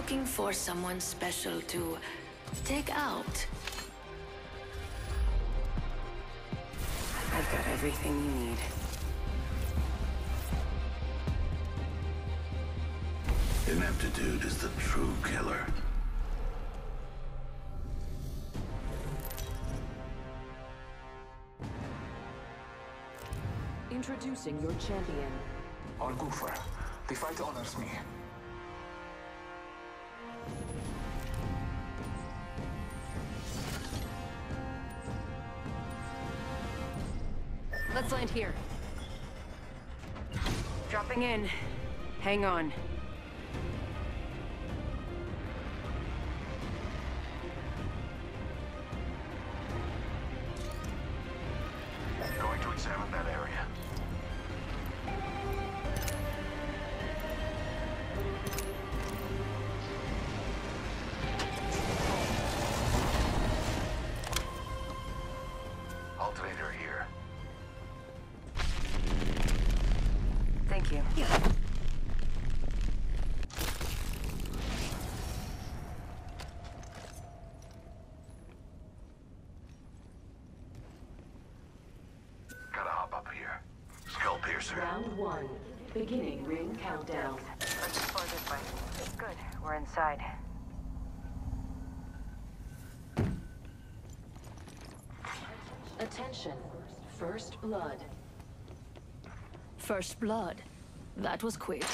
looking for someone special to take out. I've got everything you need. Ineptitude is the true killer. Introducing your champion. Argoofer, the fight honors me. Let's land here. Dropping in. Hang on. Round one, beginning ring countdown. Let's explore this way. Good, we're inside. Attention, first blood. First blood. That was quick.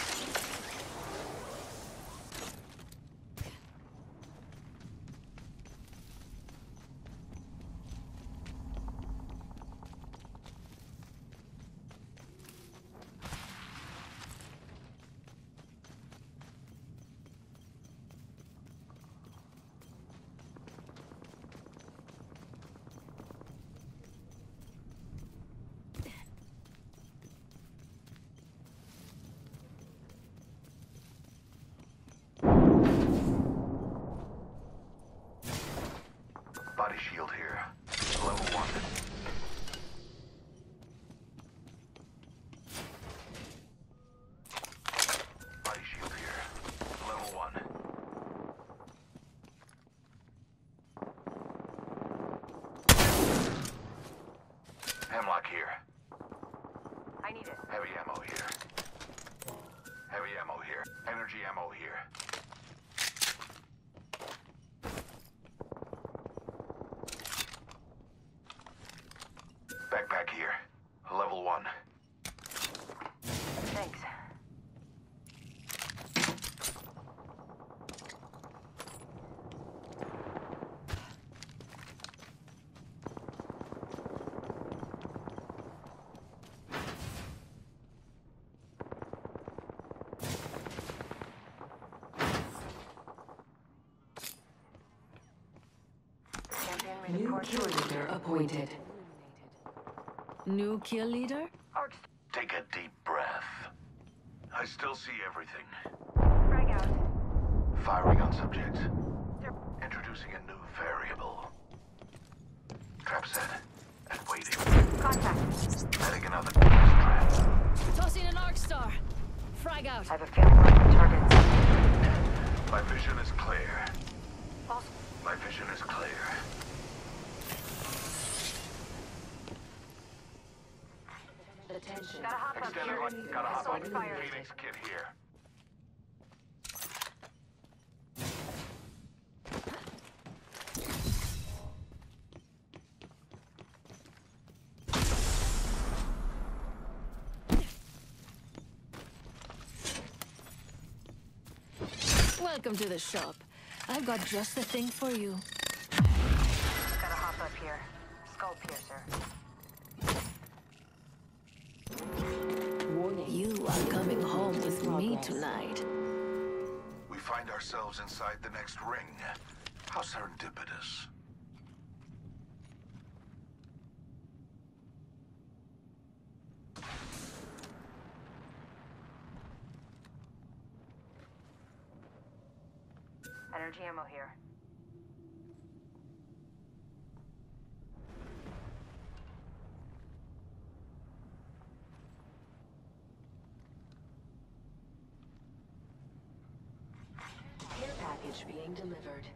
New kill leader appointed. New kill leader? Take a deep breath. I still see everything. Frag out. Firing on subject. Introducing a new variable. Trap set. And waiting. Contact. Adding another trap. Tossing an arc star. Frag out. I have a family of targets. My vision is clear. False. My vision is clear. Attention. Gotta hop extended up here. Gotta hop up. Phoenix kid here. Welcome to the shop. I've got just the thing for you. Gotta hop up here. Skull piercer. Coming home with me tonight. We find ourselves inside the next ring. How serendipitous. Energy ammo here. being delivered.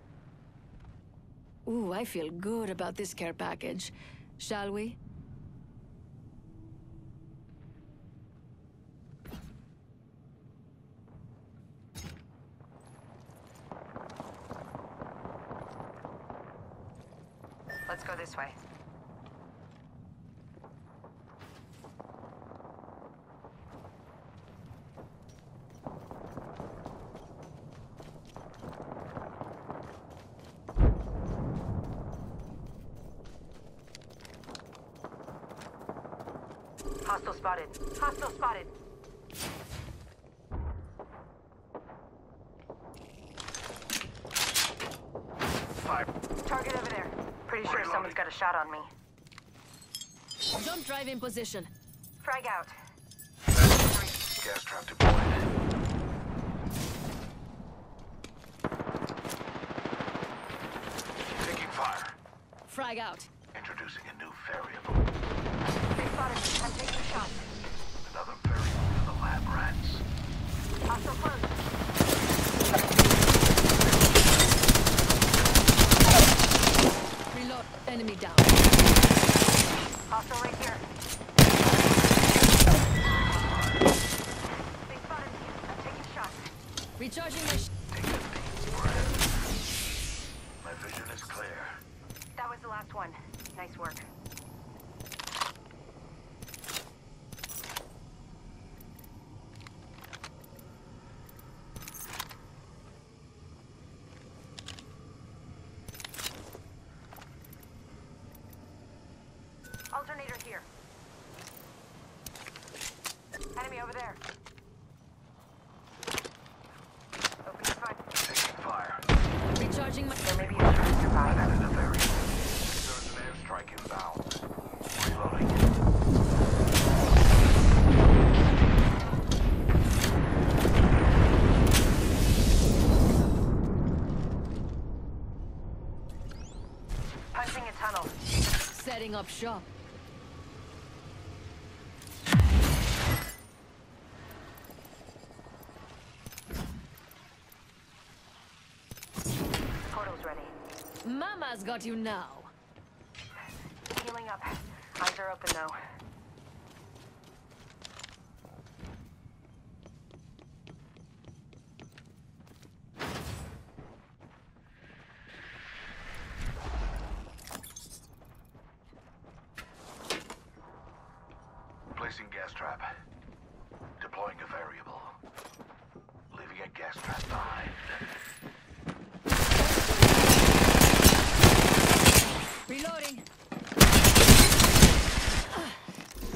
Ooh, I feel good about this care package. Shall we? Let's go this way. Hostile spotted. Hostile spotted. Five. Target over there. Pretty sure someone's got a shot on me. Jump drive in position. Frag out. Gas trap deployed. Taking fire. Frag out. Introducing a new variable. They spotted me. I'm taking a shot. Another variable for the lab rats. Hostile close. Reload. Enemy down. Hostile right here. They spotted me. I'm taking a shot. Recharging my shot. My vision is clear. That was the last one. Nice work. Alternator here. Enemy over there. Open your fire. Taking fire. Recharging my... There may be a trace to buy. That is a very... There's an airstrike inbound. Reloading. Punching a tunnel. Setting up shop. Mama's got you now. Healing up. Eyes are open though. Placing gas trap. Deploying a variable. Leaving a gas trap behind. Reloading.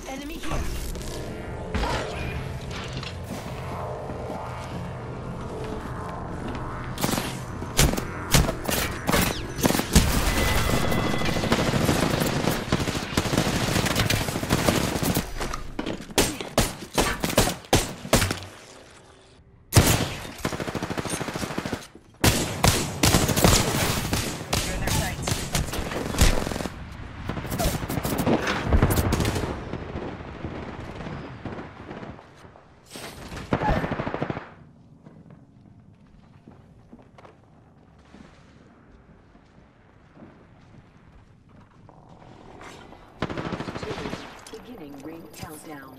Enemy here. Ring countdown.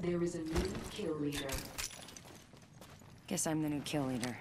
There is a new kill leader. Guess I'm the new kill leader.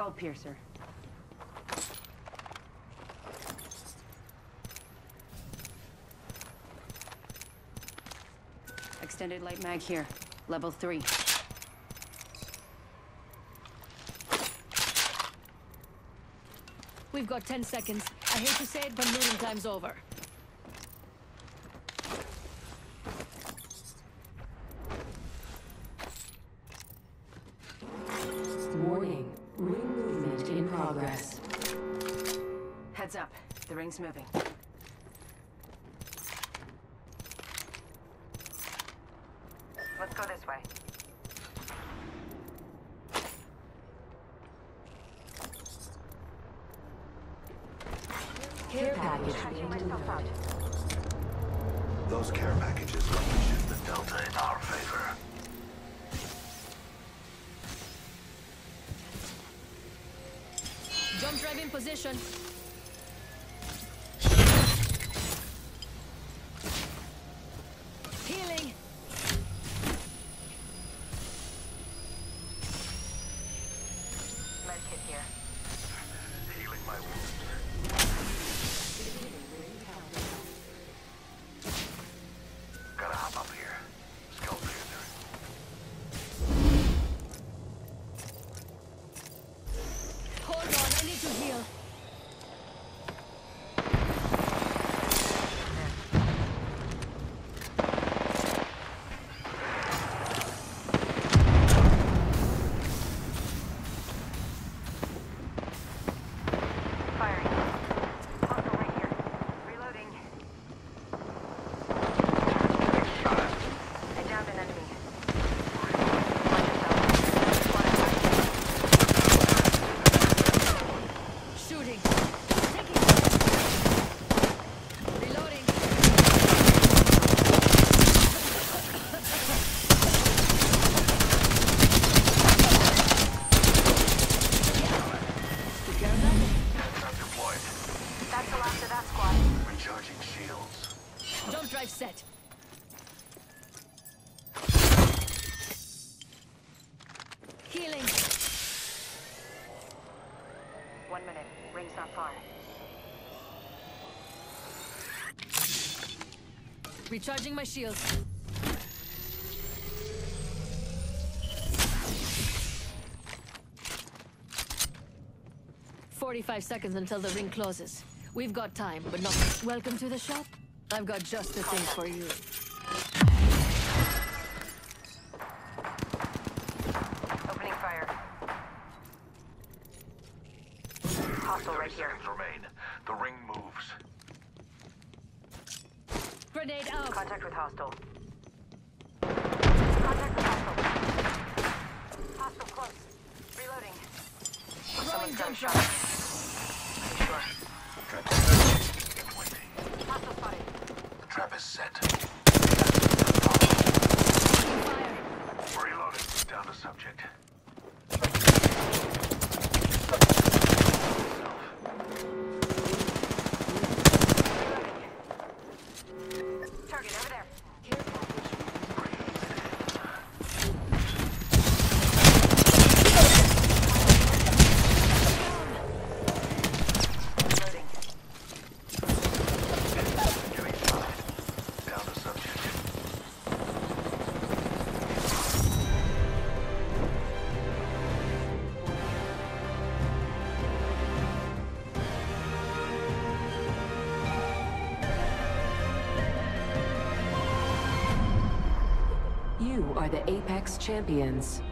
Skull piercer. Extended light mag here. Level 3. We've got 10 seconds. I hate to say it, but looting time's over. Warning. Ring movement in progress. Heads up. The ring's moving. Let's go this way. Care package being delivered. Those care packages will shift the delta in our favor. Jump drive in position. Healing. Med kit here. Healing my wounds. Gotta hop up here. Skull piercer. Hold on, I need to heal. Jump drive set. Healing. 1 minute. Ring's not far. Recharging my shields. "45 seconds until the ring closes. We've got time, but not much. Welcome to the shop. I've got just the thing for you. Opening fire. Hostile right here. Remain. The ring moves. Grenade out. Contact with hostile. Contact with hostile. Hostile close. Reloading. Throwing jump shot. Sure. The trap is set. Fire. Reloading. Down to subject. Target over there. You are the Apex Champions.